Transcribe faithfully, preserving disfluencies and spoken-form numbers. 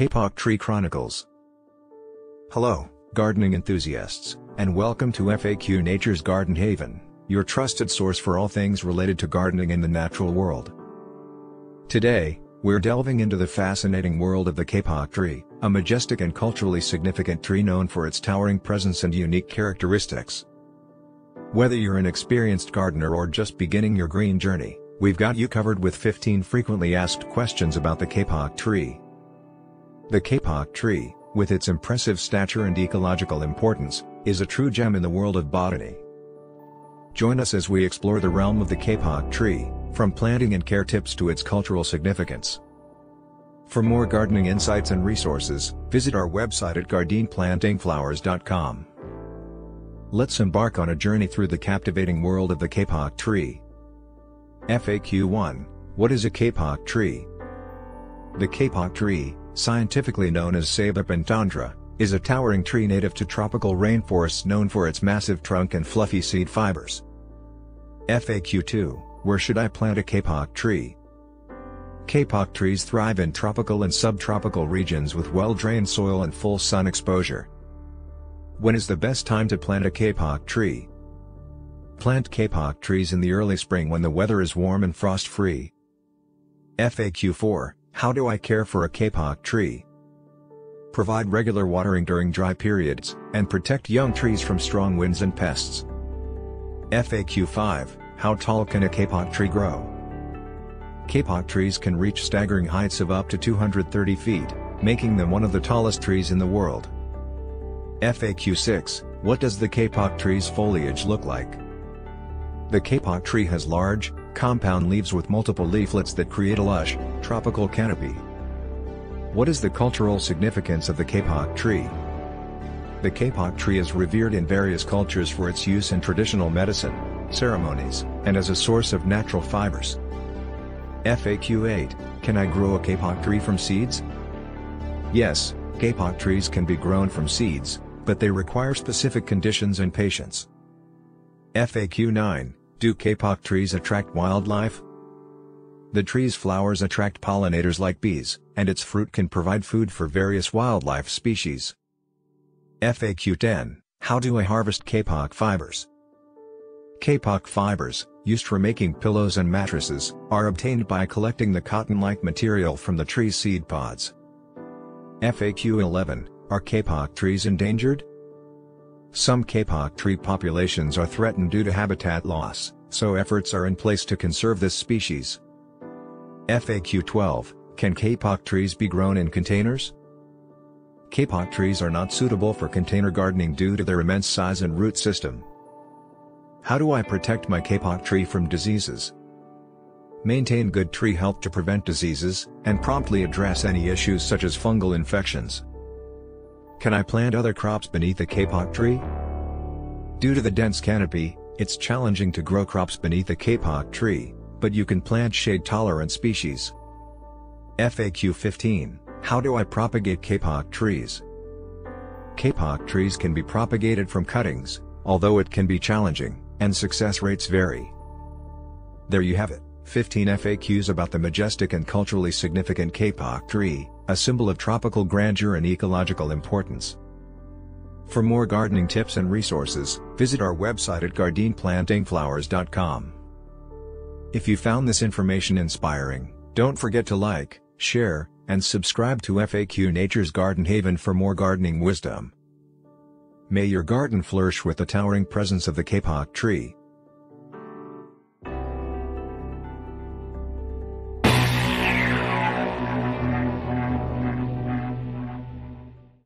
Kapok Tree Chronicles. Hello, gardening enthusiasts, and welcome to F A Q Nature's Garden Haven, your trusted source for all things related to gardening in the natural world. Today, we're delving into the fascinating world of the kapok tree, a majestic and culturally significant tree known for its towering presence and unique characteristics. Whether you're an experienced gardener or just beginning your green journey, we've got you covered with fifteen frequently asked questions about the kapok tree. The kapok tree, with its impressive stature and ecological importance, is a true gem in the world of botany. Join us as we explore the realm of the kapok tree, from planting and care tips to its cultural significance. For more gardening insights and resources, visit our website at garden planting flowers dot com. Let's embark on a journey through the captivating world of the kapok tree. F A Q one. What is a kapok tree? The kapok tree, scientifically known as Ceiba pentandra, is a towering tree native to tropical rainforests known for its massive trunk and fluffy seed fibers. F A Q two. Where should I plant a kapok tree? Kapok trees thrive in tropical and subtropical regions with well-drained soil and full sun exposure. When is the best time to plant a kapok tree? Plant kapok trees in the early spring when the weather is warm and frost-free. F A Q four, how do I care for a kapok tree? Provide regular watering during dry periods, and protect young trees from strong winds and pests. F A Q five, how tall can a kapok tree grow? Kapok trees can reach staggering heights of up to two hundred thirty feet, making them one of the tallest trees in the world. F A Q six, what does the kapok tree's foliage look like? The kapok tree has large, compound leaves with multiple leaflets that create a lush, tropical canopy. What is the cultural significance of the kapok tree? The kapok tree is revered in various cultures for its use in traditional medicine, ceremonies, and as a source of natural fibers. F A Q eight, can I grow a kapok tree from seeds? Yes, kapok trees can be grown from seeds, but they require specific conditions and patience. F A Q nine, do kapok trees attract wildlife? The tree's flowers attract pollinators like bees, and its fruit can provide food for various wildlife species. F A Q ten, how do I harvest kapok fibers? Kapok fibers, used for making pillows and mattresses, are obtained by collecting the cotton-like material from the tree's seed pods. F A Q eleven, are kapok trees endangered? Some kapok tree populations are threatened due to habitat loss, so efforts are in place to conserve this species. F A Q twelve, can kapok trees be grown in containers? Kapok trees are not suitable for container gardening due to their immense size and root system. How do I protect my kapok tree from diseases? Maintain good tree health to prevent diseases, and promptly address any issues such as fungal infections. Can I plant other crops beneath the kapok tree? Due to the dense canopy, it's challenging to grow crops beneath the kapok tree, but you can plant shade-tolerant species. F A Q fifteen, how do I propagate kapok trees? Kapok trees can be propagated from cuttings, although it can be challenging, and success rates vary. There you have it, fifteen F A Qs about the majestic and culturally significant kapok tree, a symbol of tropical grandeur and ecological importance. For more gardening tips and resources, visit our website at garden planting flowers dot com. If you found this information inspiring, don't forget to like, share, and subscribe to F A Q Nature's Garden Haven for more gardening wisdom. May your garden flourish with the towering presence of the kapok tree.